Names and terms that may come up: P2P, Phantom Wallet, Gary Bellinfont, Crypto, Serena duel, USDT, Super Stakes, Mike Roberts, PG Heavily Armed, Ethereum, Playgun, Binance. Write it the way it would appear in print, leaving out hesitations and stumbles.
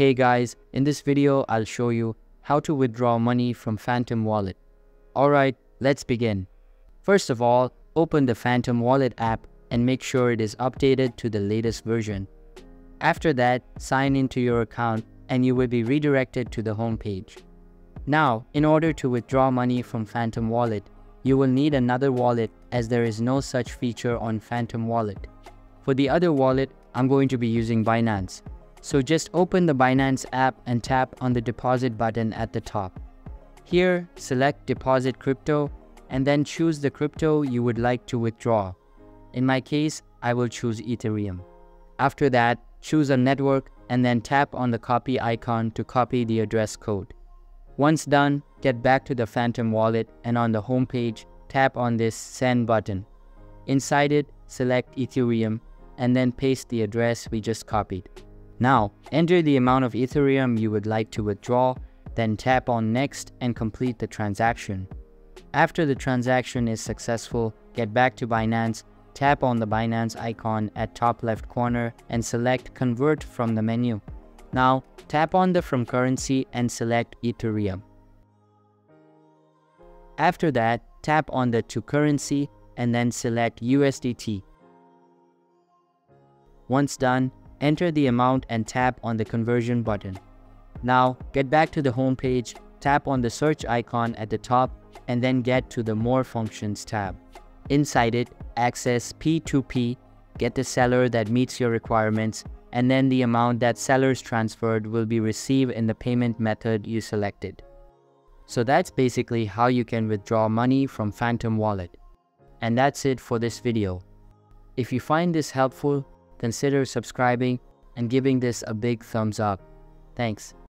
Hey guys, in this video I'll show you how to withdraw money from Phantom Wallet. Alright, let's begin. First of all, open the Phantom Wallet app and make sure it is updated to the latest version. After that, sign into your account and you will be redirected to the home page. Now, in order to withdraw money from Phantom Wallet, you will need another wallet as there is no such feature on Phantom Wallet. For the other wallet, I'm going to be using Binance. So just open the Binance app and tap on the deposit button at the top. Here, select deposit crypto and then choose the crypto you would like to withdraw. In my case, I will choose Ethereum. After that, choose a network and then tap on the copy icon to copy the address code. Once done, get back to the Phantom Wallet and on the home page, tap on this send button. Inside it, select Ethereum and then paste the address we just copied. Now, enter the amount of Ethereum you would like to withdraw, then tap on Next and complete the transaction. After the transaction is successful, get back to Binance, tap on the Binance icon at top left corner and select Convert from the menu. Now, tap on the From Currency and select Ethereum. After that, tap on the To Currency and then select USDT. Once done, enter the amount and tap on the conversion button. Now, get back to the home page, tap on the search icon at the top, and then get to the More Functions tab. Inside it, access P2P, get the seller that meets your requirements, and then the amount that sellers transferred will be received in the payment method you selected. So that's basically how you can withdraw money from Phantom Wallet. And that's it for this video. If you find this helpful, consider subscribing and giving this a big thumbs up. Thanks.